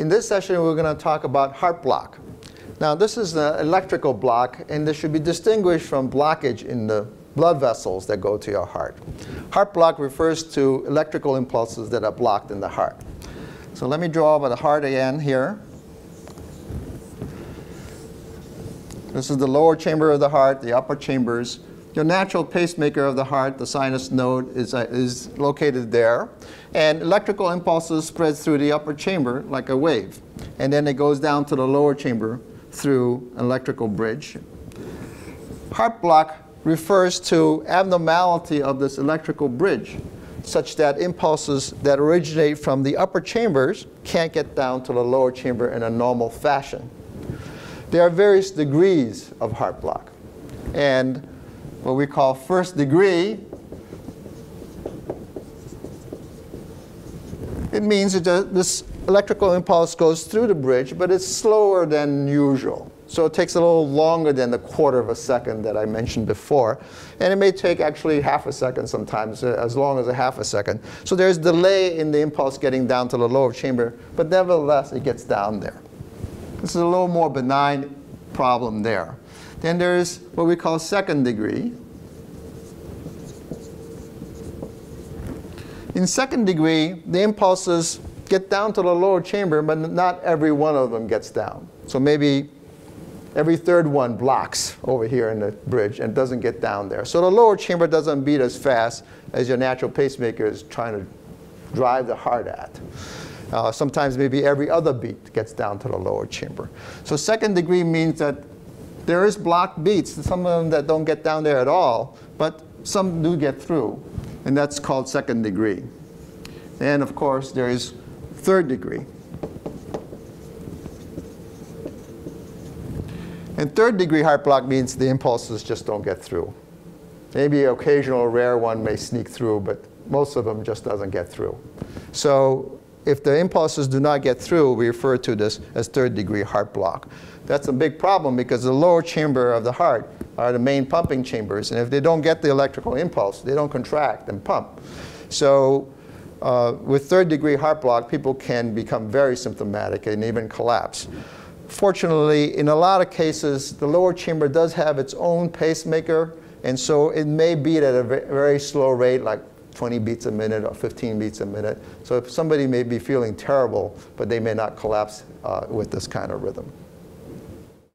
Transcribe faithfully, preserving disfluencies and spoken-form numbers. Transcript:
In this session, we're going to talk about heart block. Now, this is an electrical block, and this should be distinguished from blockage in the blood vessels that go to your heart. Heart block refers to electrical impulses that are blocked in the heart. So let me draw by the heart again here. This is the lower chamber of the heart, the upper chambers. Your natural pacemaker of the heart, the sinus node, is, uh, is located there. And electrical impulses spread through the upper chamber like a wave. And then it goes down to the lower chamber through an electrical bridge. Heart block refers to abnormality of this electrical bridge, such that impulses that originate from the upper chambers can't get down to the lower chamber in a normal fashion. There are various degrees of heart block. And what we call first degree, it means that this electrical impulse goes through the bridge, but it's slower than usual. So it takes a little longer than the quarter of a second that I mentioned before. And it may take actually half a second sometimes, as long as a half a second. So there's delay in the impulse getting down to the lower chamber, but nevertheless, it gets down there. This is a little more benign problem there. Then there's what we call second degree. In second degree, the impulses get down to the lower chamber, but not every one of them gets down. So maybe every third one blocks over here in the bridge and doesn't get down there. So the lower chamber doesn't beat as fast as your natural pacemaker is trying to drive the heart at. Uh, sometimes maybe every other beat gets down to the lower chamber. So second degree means that there is blocked beats, some of them that don't get down there at all, but some do get through. And that's called second degree. And of course, there is third degree. And third degree heart block means the impulses just don't get through. Maybe an occasional rare one may sneak through, but most of them just doesn't get through. So if the impulses do not get through, we refer to this as third degree heart block. That's a big problem because the lower chamber of the heart are the main pumping chambers. And if they don't get the electrical impulse, they don't contract and pump. So uh, with third degree heart block, people can become very symptomatic and even collapse. Fortunately, in a lot of cases, the lower chamber does have its own pacemaker, and so it may beat at a very slow rate, like twenty beats a minute or fifteen beats a minute. So if somebody may be feeling terrible, but they may not collapse uh, with this kind of rhythm.